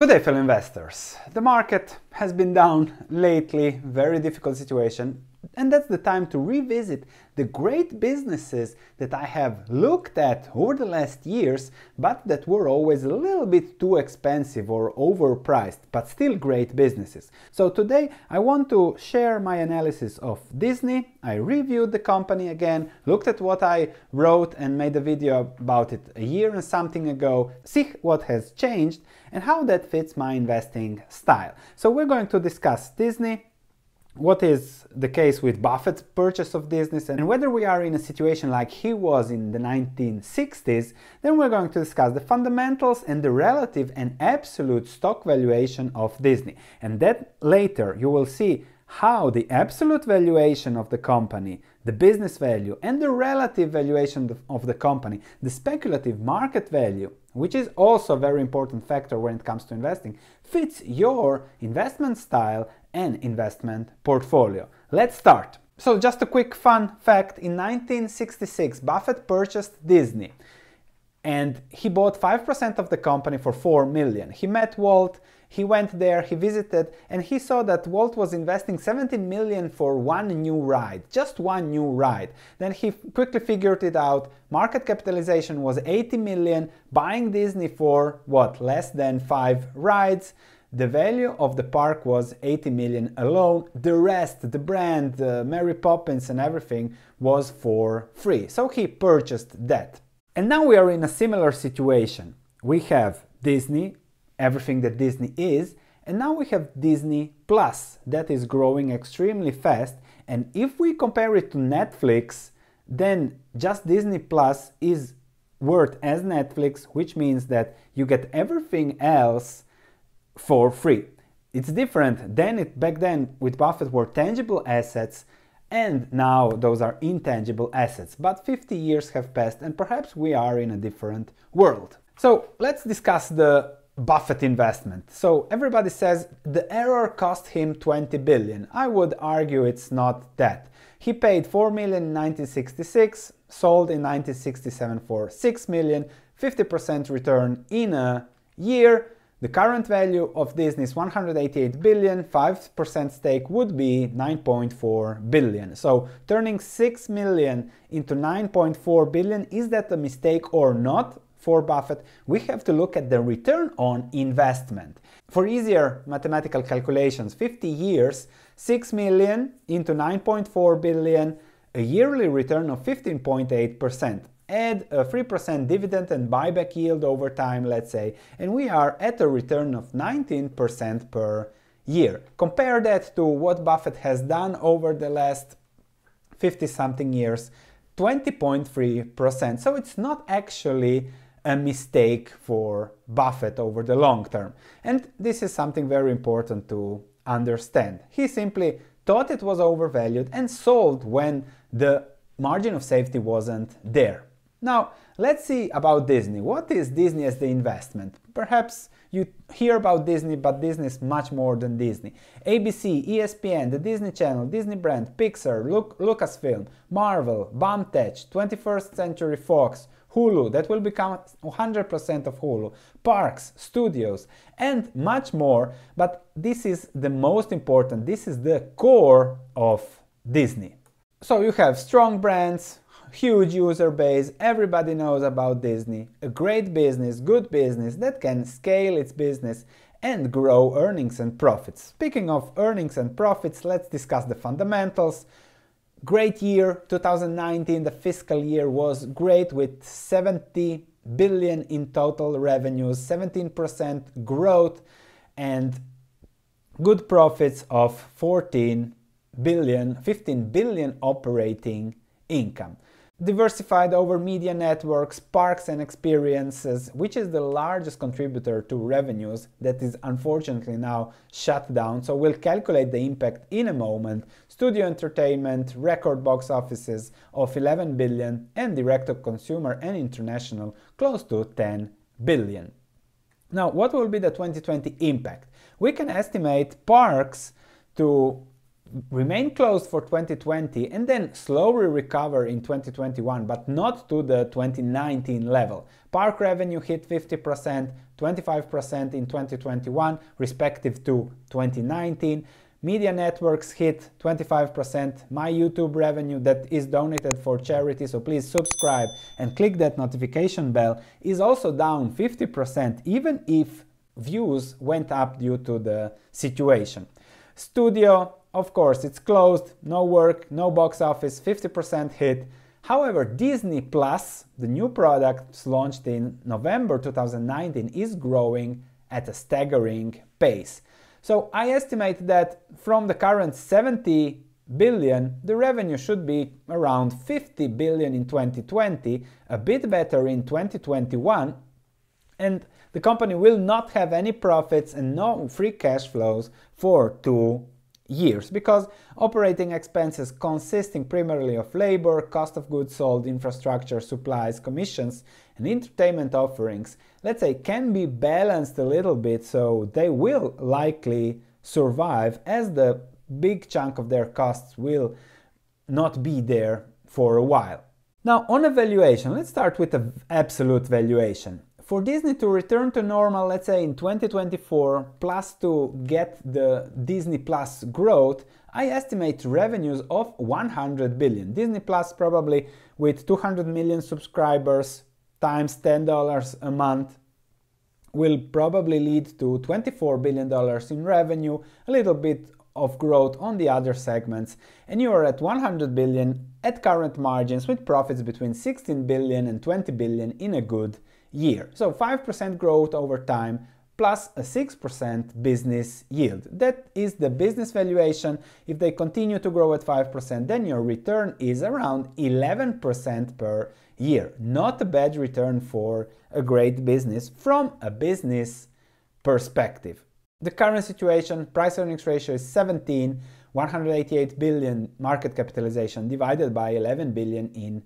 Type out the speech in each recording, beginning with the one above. Good day, fellow investors. The market has been down lately, very difficult situation, and that's the time to revisit the great businesses that I have looked at over the last years, but that were always a little bit too expensive or overpriced, but still great businesses. So today I want to share my analysis of Disney. I reviewed the company again, looked at what I wrote and made a video about it a year and something ago, see what has changed and how that fits my investing style. So we're going to discuss Disney, what is the case with Buffett's purchase of Disney, and whether we are in a situation like he was in the 1960s, then we're going to discuss the fundamentals and the relative and absolute stock valuation of Disney. And then later you will see how the absolute valuation of the company, the business value, and the relative valuation of the company, the speculative market value, which is also a very important factor when it comes to investing, fits your investment style and investment portfolio. Let's start. So just a quick fun fact, in 1966 Buffett purchased Disney and he bought 5% of the company for $4 million. He met Walt, he went there, he visited, and he saw that Walt was investing $17 million for one new ride, just one new ride. Then he quickly figured it out, market capitalization was $80 million, buying Disney for, what, less than 5 rides. The value of the park was $80 million alone, the rest, the brand, Mary Poppins and everything, was for free. So he purchased that. And now we are in a similar situation. We have Disney, everything that Disney is, and now we have Disney Plus that is growing extremely fast, and if we compare it to Netflix, then just Disney Plus is worth as Netflix, which means that you get everything else for free. It's different than it back then with Buffett were tangible assets, and now those are intangible assets, but 50 years have passed and perhaps we are in a different world. So let's discuss the Buffett investment. So everybody says the error cost him $20 billion. I would argue it's not that. He paid $4 million in 1966, sold in 1967 for $6 million, 50% return in a year. The current value of Disney is $188 billion, 5% stake would be $9.4 billion. So turning $6 million into $9.4 billion, is that a mistake or not? For Buffett, we have to look at the return on investment. For easier mathematical calculations, 50 years, $6 million into $9.4 billion, a yearly return of 15.8%. Add a 3% dividend and buyback yield over time, let's say, and we are at a return of 19% per year. Compare that to what Buffett has done over the last 50-something years, 20.3%. So it's not actually a mistake for Buffett over the long term. And this is something very important to understand. He simply thought it was overvalued and sold when the margin of safety wasn't there. Now, let's see about Disney. What is Disney as the investment? Perhaps you hear about Disney, but Disney is much more than Disney. ABC, ESPN, the Disney Channel, Disney brand, Pixar, Lucasfilm, Marvel, BAMTECH, 21st Century Fox, Hulu, that will become 100% of Hulu, parks, studios, and much more, but this is the most important, this is the core of Disney. So you have strong brands, huge user base, everybody knows about Disney, a great business, good business that can scale its business and grow earnings and profits. Speaking of earnings and profits, let's discuss the fundamentals. Great year, 2019, the fiscal year was great with $70 billion in total revenues, 17% growth and good profits of $15 billion operating income. Diversified over media networks, parks and experiences, which is the largest contributor to revenues that is unfortunately now shut down, so we'll calculate the impact in a moment. Studio entertainment, record box offices of $11 billion and direct-to-consumer and international close to $10 billion. Now, what will be the 2020 impact? We can estimate parks to remain closed for 2020 and then slowly recover in 2021, but not to the 2019 level. Park revenue hit 50%, 25% in 2021, respective to 2019. Media networks hit 25%. My YouTube revenue that is donated for charity, so please subscribe and click that notification bell, is also down 50%, even if views went up due to the situation. Studio, of course, it's closed, no work, no box office, 50% hit. However, Disney Plus, the new product launched in November 2019, is growing at a staggering pace. So I estimate that from the current 70 billion, the revenue should be around 50 billion in 2020, a bit better in 2021, and the company will not have any profits and no free cash flows for 2 years because operating expenses consisting primarily of labor, cost of goods sold, infrastructure, supplies, commissions, and entertainment offerings, let's say, can be balanced a little bit, so they will likely survive as the big chunk of their costs will not be there for a while. Now, on a valuation, let's start with an absolute valuation. For Disney to return to normal, let's say in 2024, plus to get the Disney Plus growth, I estimate revenues of 100 billion. Disney Plus probably with 200 million subscribers times $10 a month will probably lead to $24 billion in revenue, a little bit of growth on the other segments, and you are at 100 billion at current margins with profits between 16 billion and 20 billion in a good year. So 5% growth over time plus a 6% business yield. That is the business valuation. If they continue to grow at 5%, then your return is around 11% per year. Not a bad return for a great business from a business perspective. The current situation, price earnings ratio is 17, 188 billion market capitalization divided by 11 billion in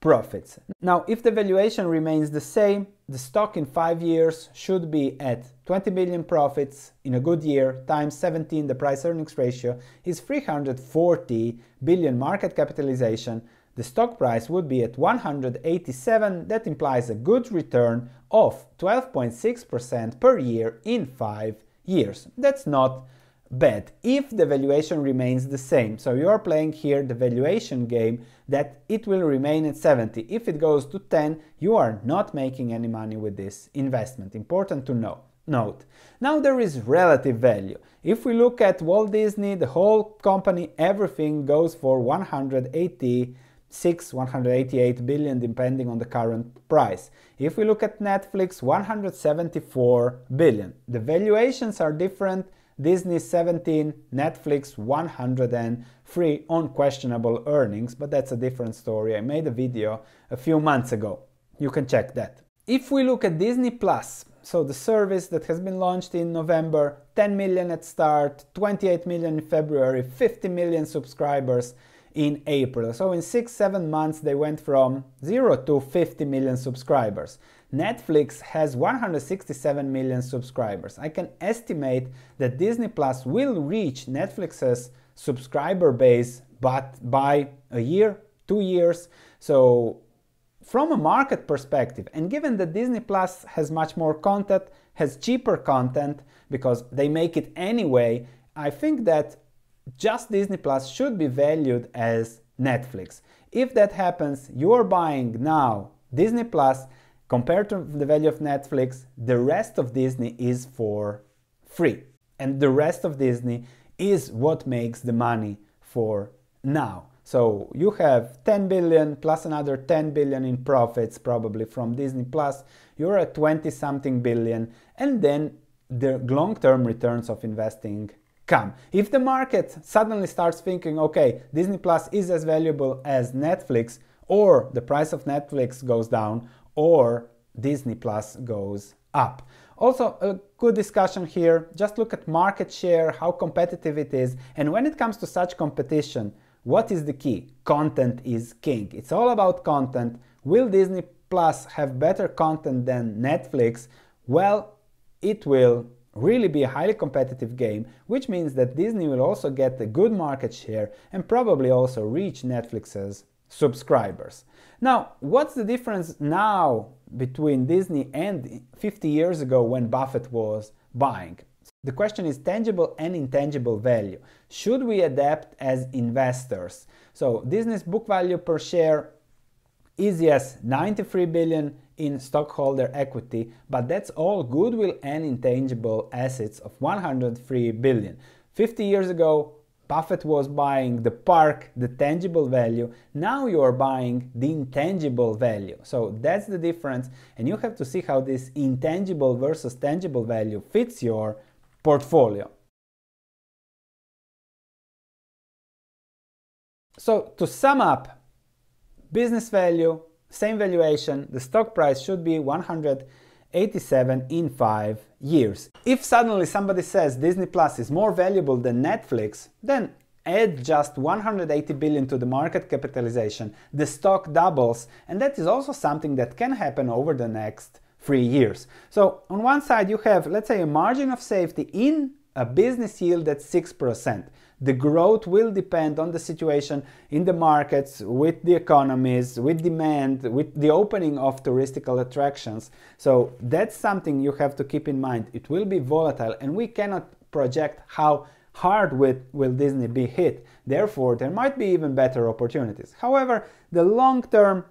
profits. Now, if the valuation remains the same, the stock in 5 years should be at 20 billion profits in a good year times 17, the price earnings ratio is 340 billion market capitalization. The stock price would be at 187. That implies a good return of 12.6% per year in 5 years. That's not bad if the valuation remains the same. So you're playing here the valuation game that it will remain at 70. If it goes to 10, you are not making any money with this investment. Important to note. Now there is relative value. If we look at Walt Disney, the whole company, everything goes for 186, 188 billion depending on the current price. If we look at Netflix, 174 billion. The valuations are different. Disney 17, Netflix 103 on questionable earnings, but that's a different story. I made a video a few months ago. You can check that. If we look at Disney Plus, so the service that has been launched in November, 10 million at start, 28 million in February, 50 million subscribers in April. So in 6-7 months they went from 0 to 50 million subscribers. Netflix has 167 million subscribers. I can estimate that Disney Plus will reach Netflix's subscriber base but by a year, 2 years. So from a market perspective, and given that Disney Plus has much more content, has cheaper content because they make it anyway, I think that just Disney Plus should be valued as Netflix. If that happens, you're buying now Disney Plus compared to the value of Netflix. The rest of Disney is for free. And the rest of Disney is what makes the money for now. So you have 10 billion plus another 10 billion in profits probably from Disney Plus. You're at 20 something billion. And then the long-term returns of investing come. If the market suddenly starts thinking, okay, Disney Plus is as valuable as Netflix, or the price of Netflix goes down, or Disney Plus goes up. Also, a good discussion here. Just look at market share, how competitive it is. And when it comes to such competition, what is the key? Content is king. It's all about content. Will Disney Plus have better content than Netflix? Well, it will really be a highly competitive game, which means that Disney will also get a good market share and probably also reach Netflix's subscribers. Now, what's the difference now between Disney and 50 years ago when Buffett was buying. The question is tangible and intangible value. Should we adapt as investors? So Disney's book value per share is, yes, 93 billion in stockholder equity, but that's all goodwill and intangible assets of 103 billion. 50 years ago, Buffett was buying the park, the tangible value. Now you are buying the intangible value. So that's the difference, and you have to see how this intangible versus tangible value fits your portfolio. So to sum up, business value, same valuation, the stock price should be 187 in 5 years. If suddenly somebody says Disney Plus is more valuable than Netflix, then add just 180 billion to the market capitalization, the stock doubles, and that is also something that can happen over the next 3 years. So on one side you have, let's say, a margin of safety in a business yield at 6%. The growth will depend on the situation in the markets, with the economies, with demand, with the opening of touristical attractions. So that's something you have to keep in mind. It will be volatile, and we cannot project how hard will Disney be hit. Therefore, there might be even better opportunities. However, the long-term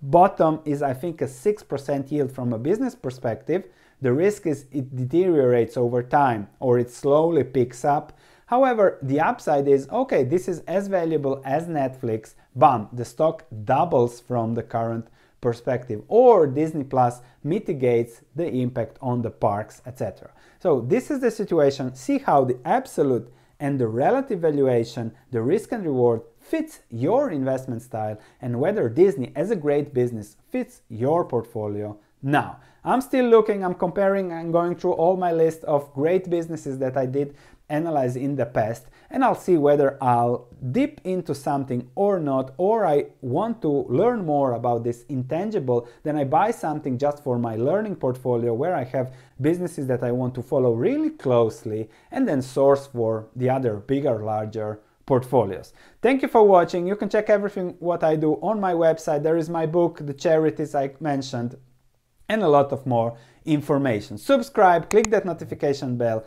bottom is, I think, a 6% yield from a business perspective. The risk is it deteriorates over time, or it slowly picks up. However, the upside is, okay, this is as valuable as Netflix, bam, the stock doubles from the current perspective, or Disney Plus mitigates the impact on the parks, etc. So this is the situation. See how the absolute and the relative valuation, the risk and reward, fits your investment style, and whether Disney as a great business fits your portfolio now. I'm still looking, I'm comparing, I'm going through all my list of great businesses that I did analyze in the past, and I'll see whether I'll dip into something or not, or I want to learn more about this intangible, then I buy something just for my learning portfolio where I have businesses that I want to follow really closely, and then source for the other bigger, larger portfolios. Thank you for watching. You can check everything what I do on my website. There is my book, the charities I mentioned, and a lot of more information. Subscribe, click that notification bell,